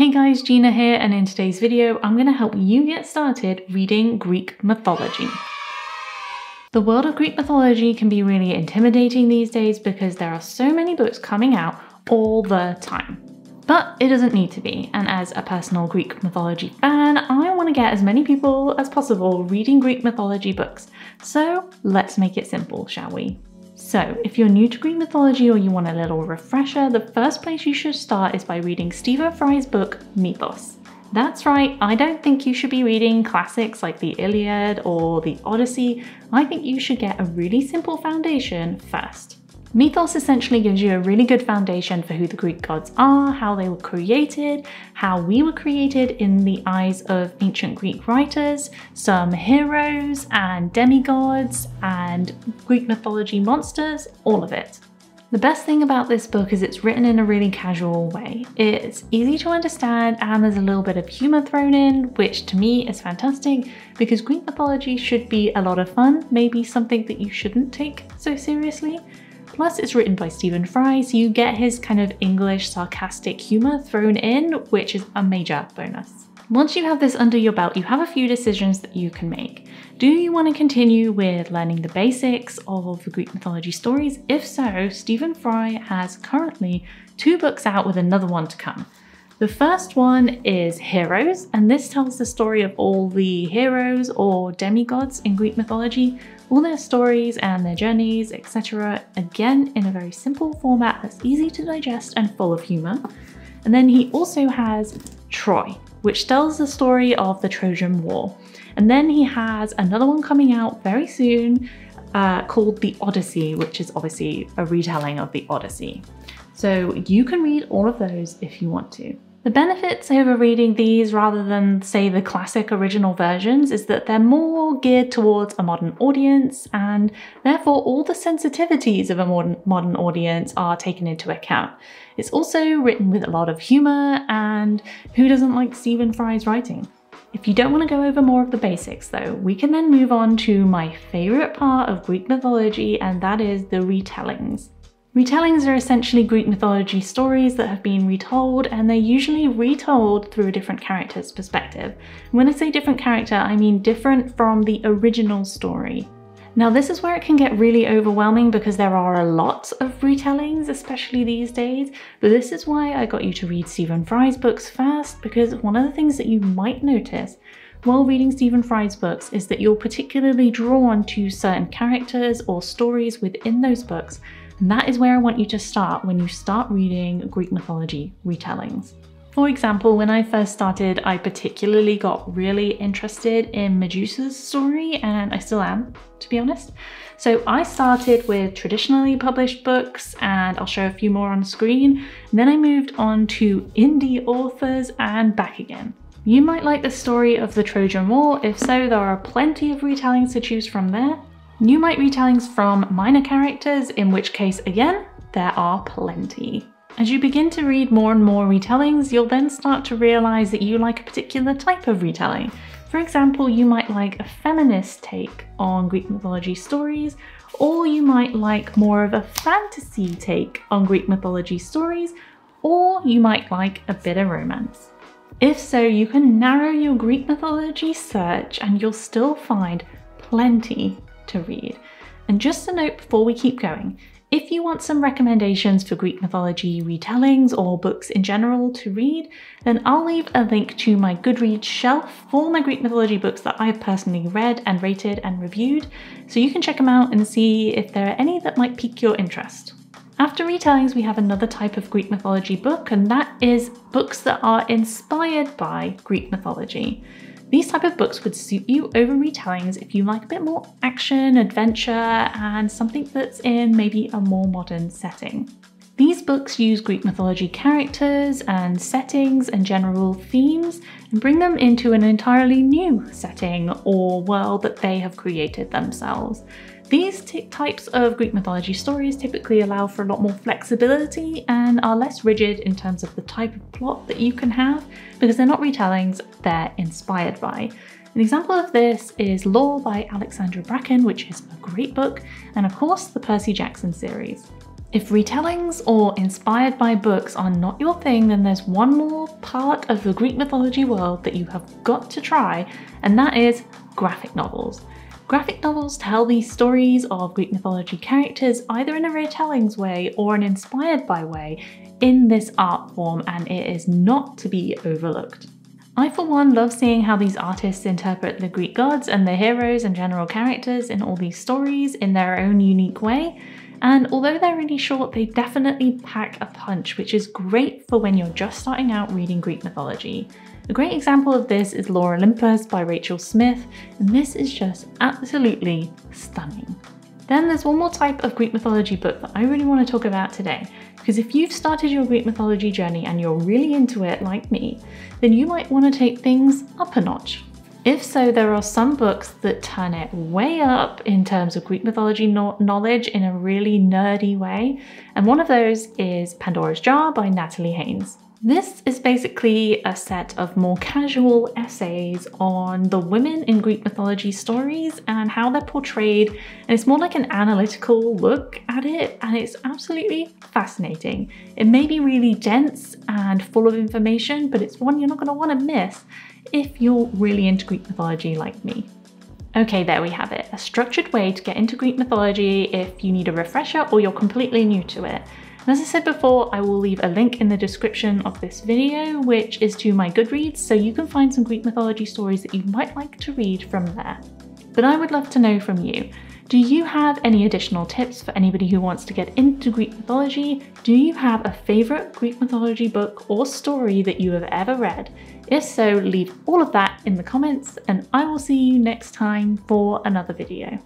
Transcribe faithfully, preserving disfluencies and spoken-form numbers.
Hey guys, Gina here, and in today's video I'm going to help you get started reading Greek mythology. The world of Greek mythology can be really intimidating these days because there are so many books coming out all the time. But it doesn't need to be, and as a personal Greek mythology fan, I want to get as many people as possible reading Greek mythology books. So let's make it simple, shall we? So, if you're new to Greek mythology or you want a little refresher, the first place you should start is by reading Stephen Fry's book, Mythos. That's right, I don't think you should be reading classics like the Iliad or the Odyssey. I think you should get a really simple foundation first. Mythos essentially gives you a really good foundation for who the Greek gods are, how they were created, how we were created in the eyes of ancient Greek writers, some heroes and demigods and Greek mythology monsters, all of it. The best thing about this book is it's written in a really casual way. It's easy to understand and there's a little bit of humor thrown in, which to me is fantastic because Greek mythology should be a lot of fun, maybe something that you shouldn't take so seriously. Plus, it's written by Stephen Fry, so you get his kind of English sarcastic humour thrown in, which is a major bonus. Once you have this under your belt, you have a few decisions that you can make. Do you want to continue with learning the basics of the Greek mythology stories? If so, Stephen Fry has currently two books out with another one to come. The first one is Heroes, and this tells the story of all the heroes or demigods in Greek mythology, all their stories and their journeys, et cetera, again in a very simple format that's easy to digest and full of humor. And then he also has Troy, which tells the story of the Trojan War. And then he has another one coming out very soon uh, called The Odyssey, which is obviously a retelling of the Odyssey. So you can read all of those if you want to. The benefits over reading these rather than, say, the classic original versions is that they're more geared towards a modern audience, and therefore all the sensitivities of a modern, modern audience are taken into account. It's also written with a lot of humor, and who doesn't like Stephen Fry's writing? If you don't want to go over more of the basics though, we can then move on to my favorite part of Greek mythology, and that is the retellings. Retellings are essentially Greek mythology stories that have been retold, and they're usually retold through a different character's perspective. When I say different character, I mean different from the original story. Now this is where it can get really overwhelming because there are a lot of retellings, especially these days, but this is why I got you to read Stephen Fry's books first, because one of the things that you might notice while reading Stephen Fry's books is that you're particularly drawn to certain characters or stories within those books. And that is where I want you to start when you start reading Greek mythology retellings. For example, when I first started, I particularly got really interested in Medusa's story, and I still am, to be honest. So I started with traditionally published books, and I'll show a few more on screen. And then I moved on to indie authors and back again. You might like the story of the Trojan War. If so, there are plenty of retellings to choose from there. You might retellings from minor characters, in which case, again, there are plenty. As you begin to read more and more retellings, you'll then start to realize that you like a particular type of retelling. For example, you might like a feminist take on Greek mythology stories, or you might like more of a fantasy take on Greek mythology stories, or you might like a bit of romance. If so, you can narrow your Greek mythology search and you'll still find plenty to read. And just a note before we keep going, if you want some recommendations for Greek mythology retellings or books in general to read, then I'll leave a link to my Goodreads shelf for my Greek mythology books that I've personally read and rated and reviewed, so you can check them out and see if there are any that might pique your interest. After retellings, we have another type of Greek mythology book, and that is books that are inspired by Greek mythology. These type of books would suit you over retellings if you like a bit more action, adventure, and something that's in maybe a more modern setting. These books use Greek mythology characters and settings and general themes and bring them into an entirely new setting or world that they have created themselves. These types of Greek mythology stories typically allow for a lot more flexibility and are less rigid in terms of the type of plot that you can have, because they're not retellings, they're inspired by. An example of this is Lore by Alexandra Bracken, which is a great book, and of course the Percy Jackson series. If retellings or inspired by books are not your thing, then there's one more part of the Greek mythology world that you have got to try, and that is graphic novels. Graphic novels tell the stories of Greek mythology characters either in a retellings way or an inspired by way in this art form, and it is not to be overlooked. I for one love seeing how these artists interpret the Greek gods and their heroes and general characters in all these stories in their own unique way. And although they're really short, they definitely pack a punch, which is great for when you're just starting out reading Greek mythology. A great example of this is Lore Olympus by Rachel Smith, and this is just absolutely stunning. Then there's one more type of Greek mythology book that I really want to talk about today, because if you've started your Greek mythology journey and you're really into it like me, then you might want to take things up a notch. If so, there are some books that turn it way up in terms of Greek mythology no- knowledge in a really nerdy way, and one of those is Pandora's Jar by Natalie Haynes. This is basically a set of more casual essays on the women in Greek mythology stories and how they're portrayed, and it's more like an analytical look at it, and it's absolutely fascinating. It may be really dense and full of information, but it's one you're not going to want to miss if you're really into Greek mythology like me. Okay, there we have it. A structured way to get into Greek mythology if you need a refresher or you're completely new to it. And as I said before, I will leave a link in the description of this video, which is to my Goodreads, so you can find some Greek mythology stories that you might like to read from there. But I would love to know from you. Do you have any additional tips for anybody who wants to get into Greek mythology? Do you have a favorite Greek mythology book or story that you have ever read? If so, leave all of that in the comments, and I will see you next time for another video.